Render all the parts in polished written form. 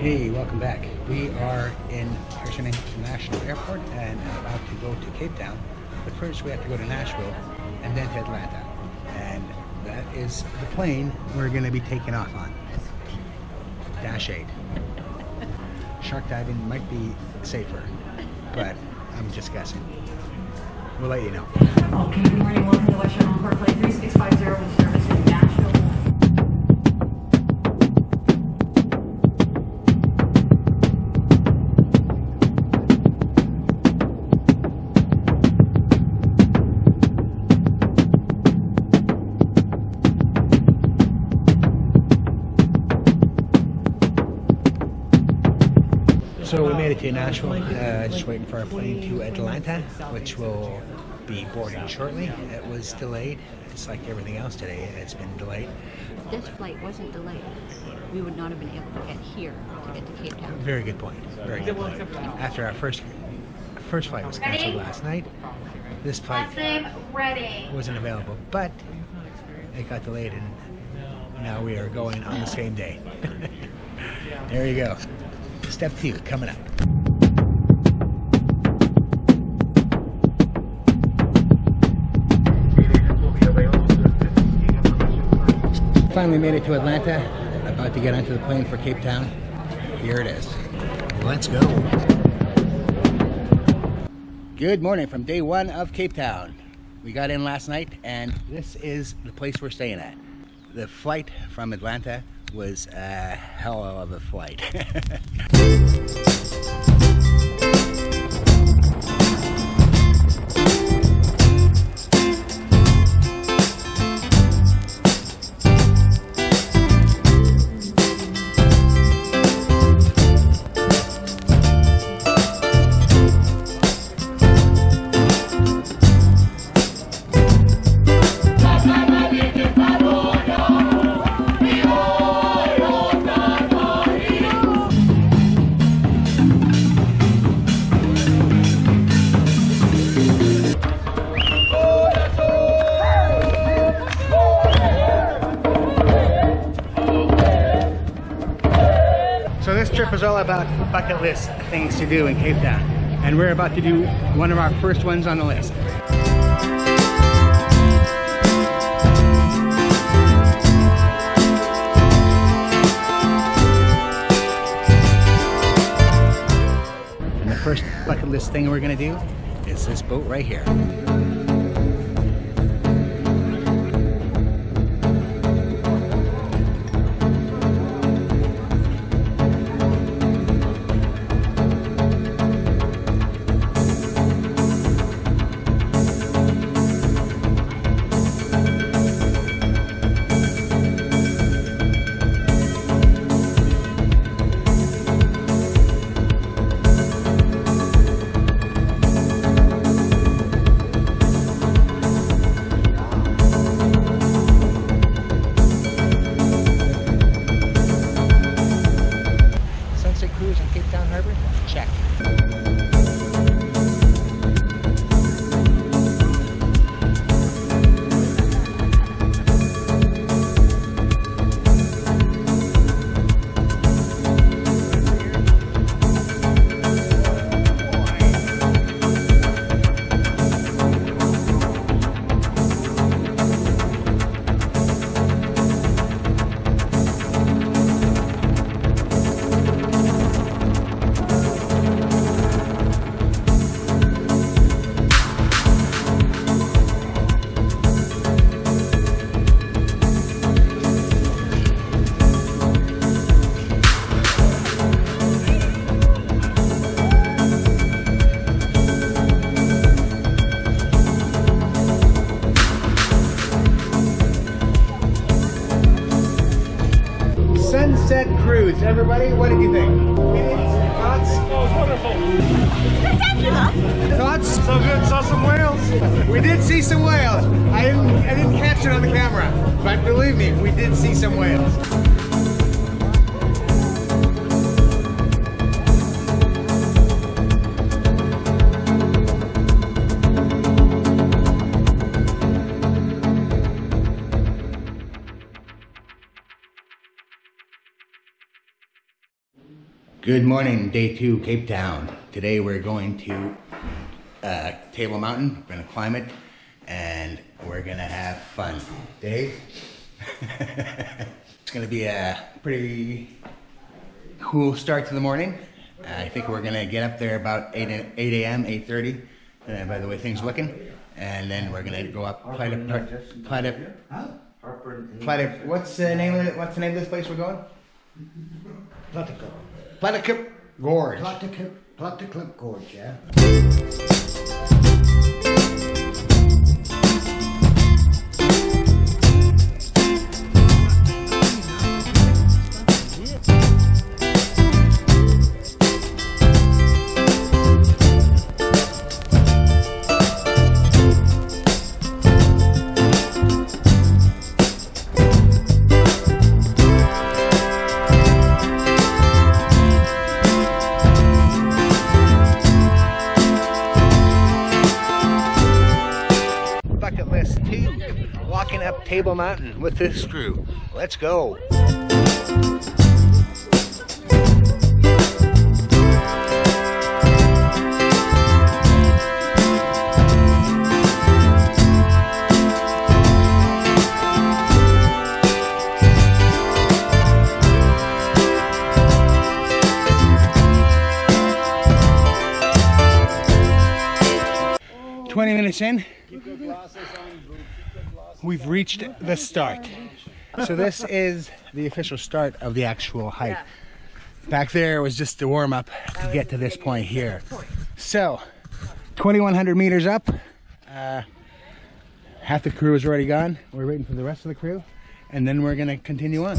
Hey, welcome back. We are in Hershey National Airport and about to go to Cape Town. But first we have to go to Nashville and then to Atlanta. And that is the plane we're going to be taking off on. Dash 8. Shark diving might be safer, but I'm just guessing. We'll let you know. Okay, good morning. Welcome to Western Home Parkway 3650 with service in Nashville. So we made it to Nashville, just waiting for our plane to Atlanta, which will be boarding shortly. It was delayed, just like everything else today, it's been delayed. If this flight wasn't delayed, we would not have been able to get here to get to Cape Town. Very good point, very good point. After our first flight was canceled last night, this flight wasn't available, but it got delayed and now we are going on the same day. There you go. Step 2 coming up. Finally made it to Atlanta. About to get onto the plane for Cape Town. Here it is. Let's go. Good morning from day 1 of Cape Town. We got in last night and this is the place we're staying at. The flight from Atlanta was a hell of a flight. So this trip is all about bucket list things to do in Cape Town, and we're about to do one of our first ones on the list. And the first bucket list thing we're going to do is this boat right here. Cruise, everybody, what did you think? Opinions? Thoughts? Oh, it's wonderful. Spectacular. Thoughts? So good. Saw some whales. We did see some whales. I didn't catch it on the camera, but believe me, we did see some whales. Good morning, day two, Cape Town. Today we're going to Table Mountain. We're gonna climb it and we're gonna have fun. Dave? It's gonna be a pretty cool start to the morning. I think we're gonna get up there about 8 a.m., 8:30. By the way things looking. And then we're gonna go up Platteklip. What's the name of this place we're going? Platteklip. Platteklip Gorge. Platteklip Gorge, yeah. Walking up Table Mountain with this crew. Let's go. Oh. 20 minutes in. Keep your glasses on, boo. We've reached the start. So this is the official start of the actual hike. Yeah. Back there was just the warm up to get to this point here. So 2,100 meters up, half the crew is already gone. We're waiting for the rest of the crew and then we're gonna continue on.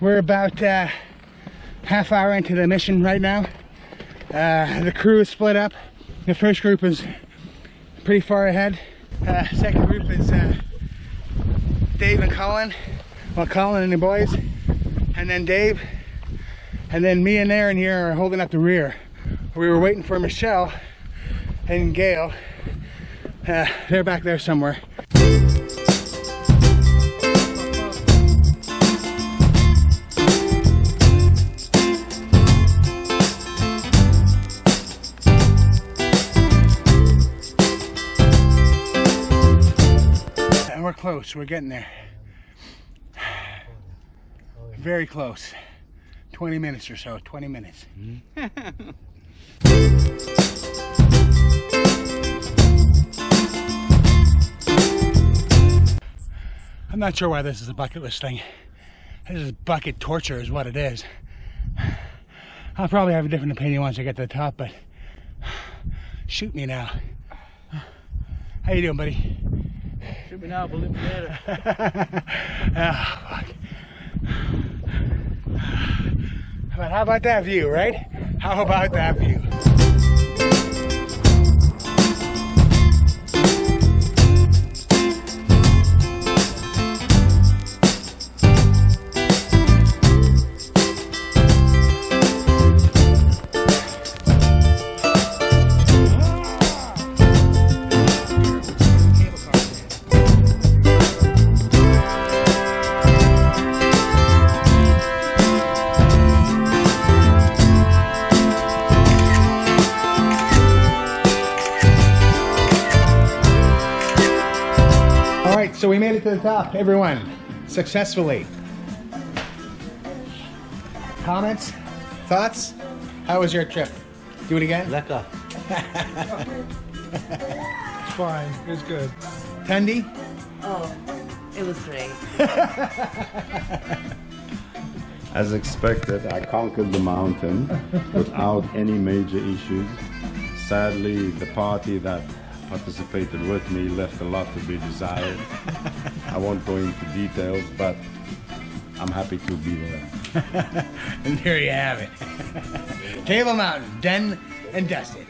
We're about half hour into the mission right now. The crew is split up. The first group is pretty far ahead. Second group is Dave and Colin. Well, Colin and the boys. And then Dave. And then me and Aaron here are holding up the rear. We were waiting for Michelle and Gail. They're back there somewhere. We're close, we're getting there. Very close. 20 minutes or so, 20 minutes. I'm not sure why this is a bucket list thing. This is bucket torture is what it is. I'll probably have a different opinion once I get to the top, but shoot me now. How you doing, buddy? Shoot me now, but live better. Oh, fuck. But how about that view, right? How about that view? So we made it to the top, everyone, successfully. Comments? Thoughts? How was your trip? Do it again? Lekker. It's fine, it was good. Tandy? Oh, it was great. As expected, I conquered the mountain without any major issues. Sadly, the party that participated with me left a lot to be desired. I won't go into details, but I'm happy to be there. And there you have it. Table Mountain, den and dusted.